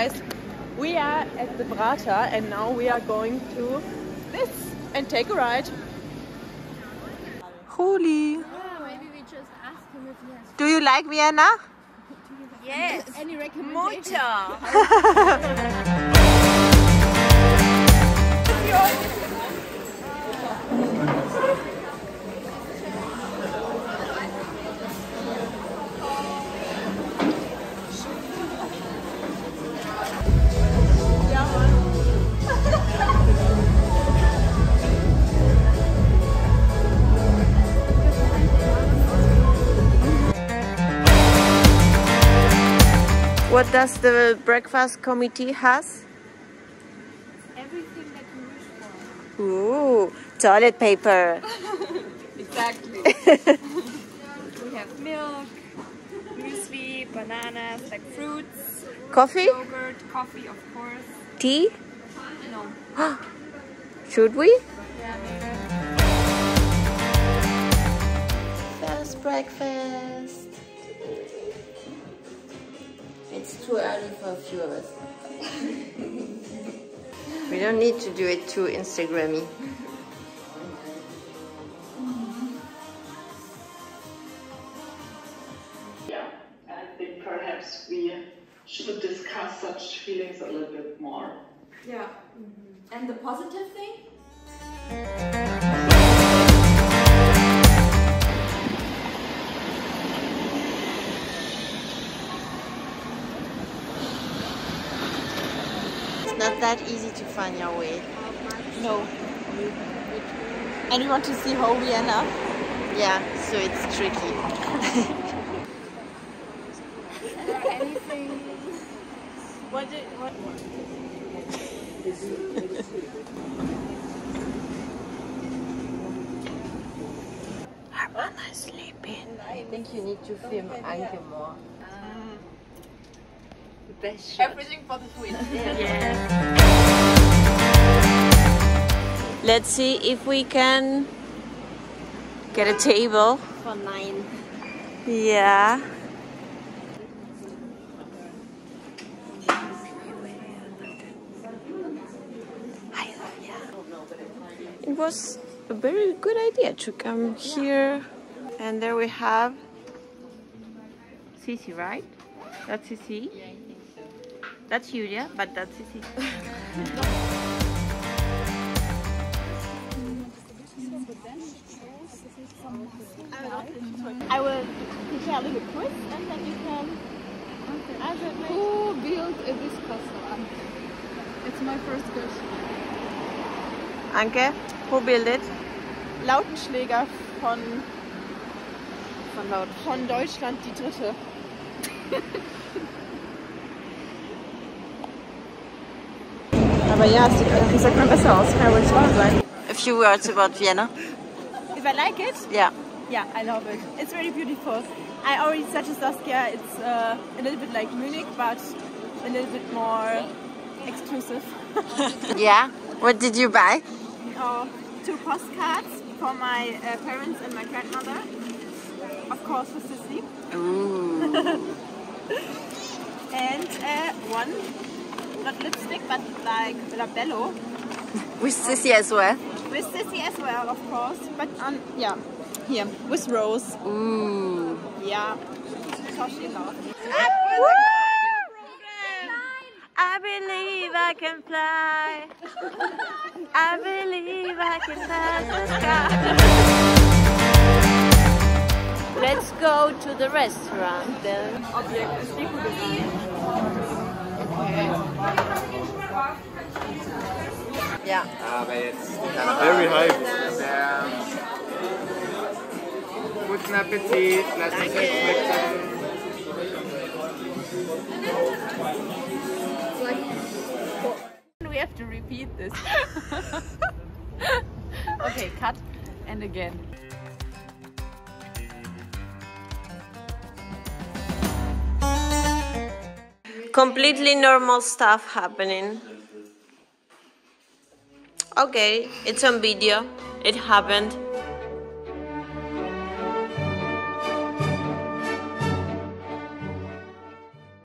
guys, we are at the Brata and now we are going to this and take a ride. Juli! Yeah, maybe we just ask him if he has. Do you like Vienna? Yes! Any recommendations? What does the breakfast committee has? Everything that you wish for. Ooh, toilet paper. Exactly. We have milk, muesli, bananas, like fruits. Coffee? Yogurt, coffee, of course. Tea? No. Should we? Yeah. First breakfast. It's too early for a few of us. We don't need to do it too Instagrammy. Yeah, I think perhaps we should discuss such feelings a little bit more. Yeah, and the positive thing? Not that easy to find your way. No. And you want to see whole Vienna? Yeah, so it's tricky. Or anything. What did what? Hermana is sleeping. I think you need to film Anke more. Best shot. Everything for the food. Yeah. Let's see if we can get a table for 9. Yeah. It was a very good idea to come here. And there we have Sisi, right? That's Sisi. That's Julia, but that's Sisi. I will prepare a little quiz and then you can answer. Who built this castle, Anke? It's my first question. Anke, who built it? Lautenschläger von Deutschland die Dritte. Aber ja, wie sagt man besser aus? Kann ja wohl schlau sein. A few words about Vienna. If I like it? Yeah. Yeah, I love it. It's very beautiful. I already said to Saskia, it's a little bit like Munich, but a little bit more exclusive. Yeah? What did you buy? Oh, 2 postcards for my parents and my grandmother. Of course, for Sissy. Ooh. And one, not lipstick, but like labello. With Sissy as well? With Sissy as well, of course. But yeah, here, with Rose. Ooh. Yeah, so she loves. I believe I can fly. I believe I can touch the sky. Let's go to the restaurant then. Yeah. Aber jetzt very high. Guten Appetit. Lass uns schmecken. We have to repeat this. Okay, cut and again. Completely normal stuff happening. Okay, it's on video. It happened.